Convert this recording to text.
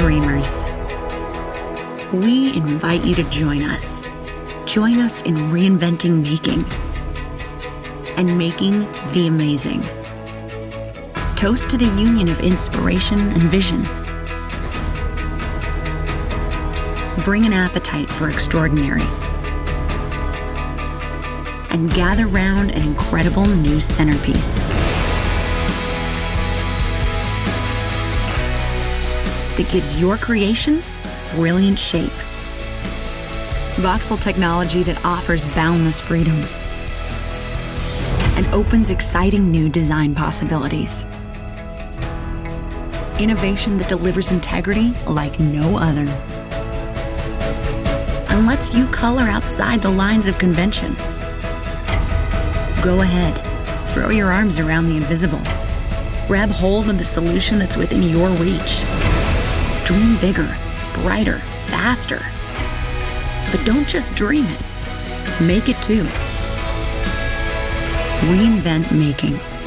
dreamers. We invite you to join us. Join us in reinventing making and making the amazing. Toast to the union of inspiration and vision. Bring an appetite for extraordinary and gather round an incredible new centerpiece. That gives your creation brilliant shape. Voxel technology that offers boundless freedom and opens exciting new design possibilities. Innovation that delivers integrity like no other and lets you color outside the lines of convention. Go ahead, throw your arms around the invisible. Grab hold of the solution that's within your reach. Dream bigger, brighter, faster. But don't just dream it, make it too. Reinvent making.